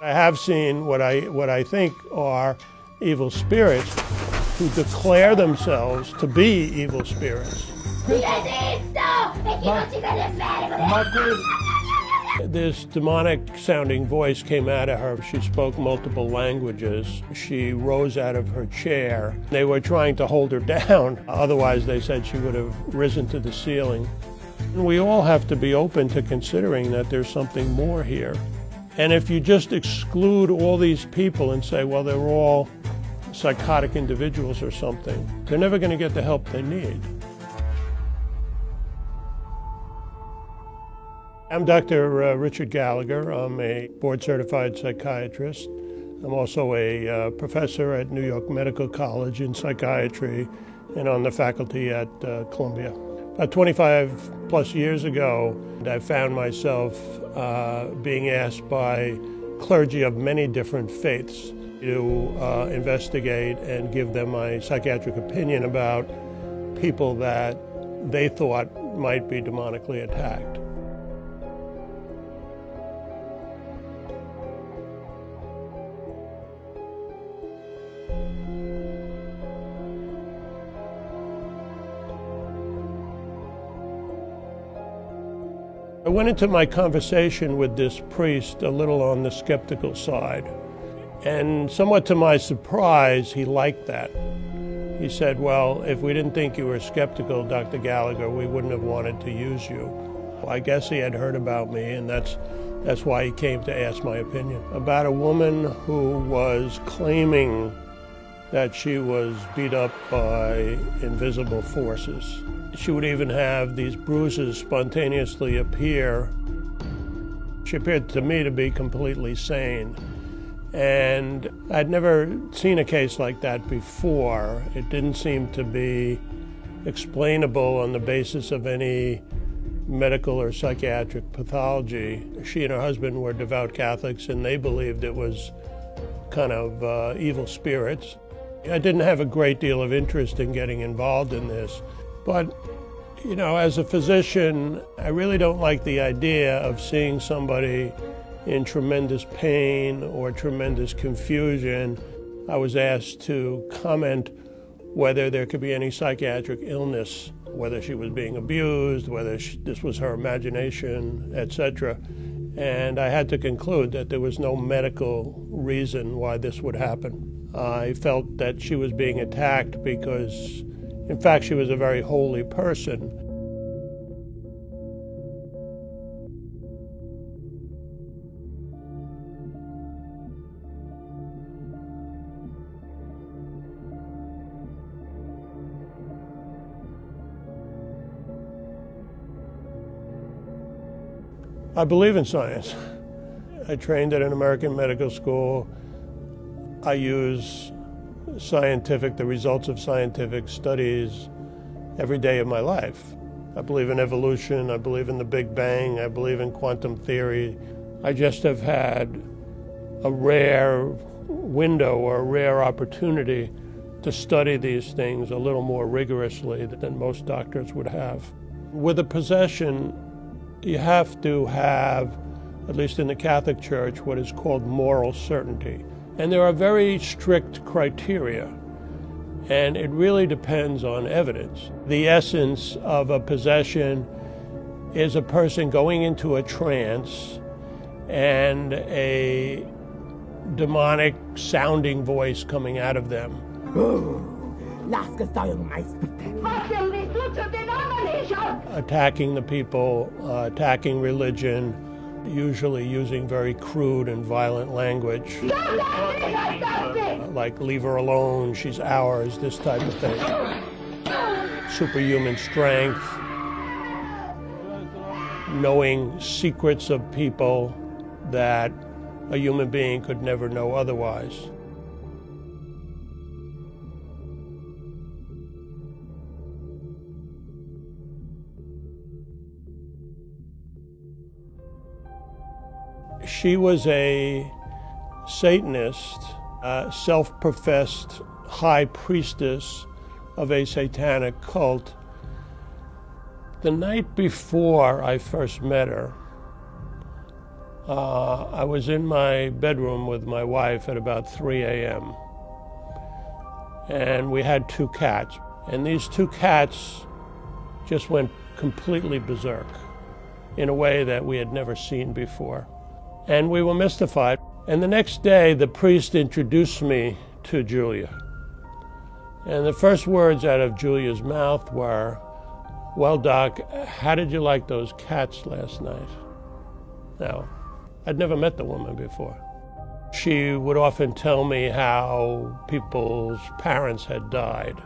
I have seen what I think are evil spirits who declare themselves to be evil spirits. This demonic-sounding voice came out of her. She spoke multiple languages. She rose out of her chair. They were trying to hold her down. Otherwise, they said she would have risen to the ceiling. We all have to be open to considering that there's something more here. And if you just exclude all these people and say, well, they're all psychotic individuals or something, they're never going to get the help they need. I'm Dr. Richard Gallagher. I'm a board-certified psychiatrist. I'm also a professor at New York Medical College in psychiatry and on the faculty at Columbia. About 25 plus years ago, I found myself being asked by clergy of many different faiths to investigate and give them my psychiatric opinion about people that they thought might be demonically attacked. I went into my conversation with this priest a little on the skeptical side, and somewhat to my surprise, he liked that. He said, well, if we didn't think you were skeptical, Dr. Gallagher, we wouldn't have wanted to use you. Well, I guess he had heard about me, and that's why he came to ask my opinion. About a woman who was claiming that she was beat up by invisible forces. She would even have these bruises spontaneously appear. She appeared to me to be completely sane. And I'd never seen a case like that before. It didn't seem to be explainable on the basis of any medical or psychiatric pathology. She and her husband were devout Catholics, and they believed it was kind of evil spirits. I didn't have a great deal of interest in getting involved in this. But, you know, as a physician, I really don't like the idea of seeing somebody in tremendous pain or tremendous confusion. I was asked to comment whether there could be any psychiatric illness, whether she was being abused, whether this was her imagination, etc. And I had to conclude that there was no medical reason why this would happen. I felt that she was being attacked because, in fact, she was a very holy person. I believe in science. I trained at an American medical school. I use the results of scientific studies every day of my life. I believe in evolution, I believe in the Big Bang, I believe in quantum theory. I just have had a rare window or a rare opportunity to study these things a little more rigorously than most doctors would have. With a possession, you have to have, at least in the Catholic Church, what is called moral certainty. And there are very strict criteria, and it really depends on evidence. The essence of a possession is a person going into a trance and a demonic sounding voice coming out of them. Attacking the people, attacking religion, usually using very crude and violent language, like leave her alone, she's ours, this type of thing. Superhuman strength, knowing secrets of people that a human being could never know otherwise. She was a Satanist, a self-professed high priestess of a satanic cult. The night before I first met her, I was in my bedroom with my wife at about 3 a.m. and we had two cats. And these two cats just went completely berserk in a way that we had never seen before. And we were mystified. And the next day, the priest introduced me to Julia. And the first words out of Julia's mouth were, "Well, Doc, how did you like those cats last night?" Now, I'd never met the woman before. She would often tell me how people's parents had died.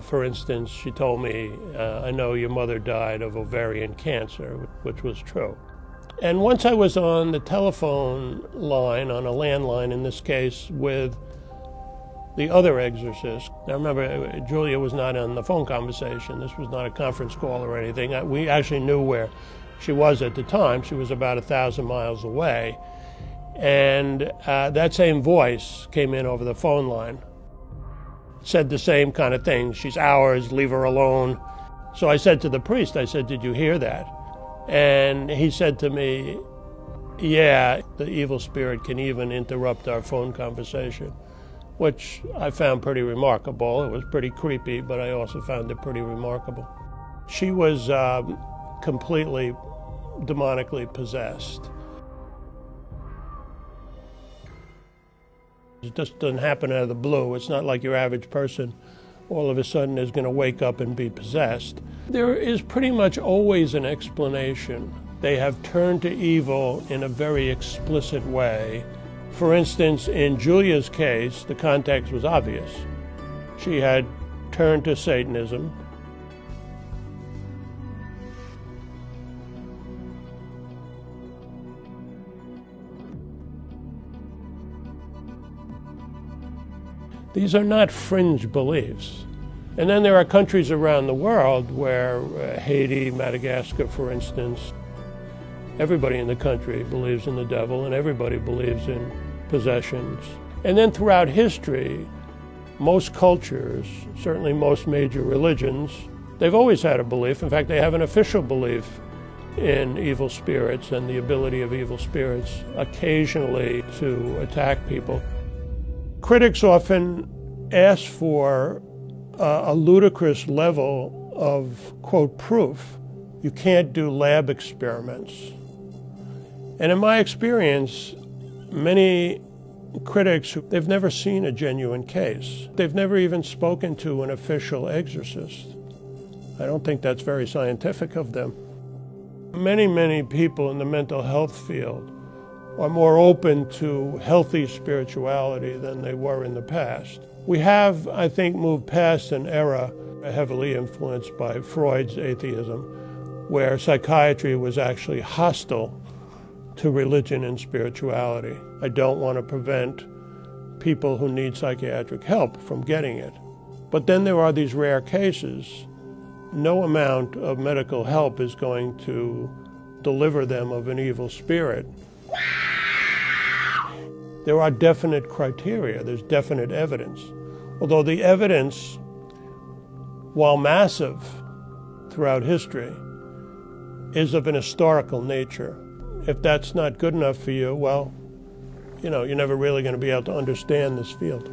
For instance, she told me, "I know your mother died of ovarian cancer," which was true. And once I was on the telephone line, on a landline in this case, with the other exorcist. Now remember, Julia was not in the phone conversation. This was not a conference call or anything. We actually knew where she was at the time. She was about 1,000 miles away. And that same voice came in over the phone line. Said the same kind of thing. "She's ours, leave her alone." So I said to the priest, I said, "Did you hear that?" And he said to me, "Yeah, the evil spirit can even interrupt our phone conversation," which I found pretty remarkable. It was pretty creepy, but I also found it pretty remarkable. She was completely demonically possessed. It just doesn't happen out of the blue. It's not like your average person all of a sudden is going to wake up and be possessed. There is pretty much always an explanation. They have turned to evil in a very explicit way. For instance, in Julia's case, the context was obvious. She had turned to Satanism. These are not fringe beliefs. And then there are countries around the world where Haiti, Madagascar, for instance, everybody in the country believes in the devil and everybody believes in possessions. And then throughout history, most cultures, certainly most major religions, they've always had a belief. In fact, they have an official belief in evil spirits and the ability of evil spirits occasionally to attack people. Critics often ask for a ludicrous level of, quote, proof. You can't do lab experiments. And in my experience, many critics, they've never seen a genuine case. They've never even spoken to an official exorcist. I don't think that's very scientific of them. Many, many people in the mental health field are more open to healthy spirituality than they were in the past. We have, I think, moved past an era heavily influenced by Freud's atheism, where psychiatry was actually hostile to religion and spirituality. I don't want to prevent people who need psychiatric help from getting it. But then there are these rare cases. No amount of medical help is going to deliver them of an evil spirit. There are definite criteria, there's definite evidence. Although the evidence, while massive throughout history, is of an historical nature. If that's not good enough for you, well, you know, you're never really going to be able to understand this field.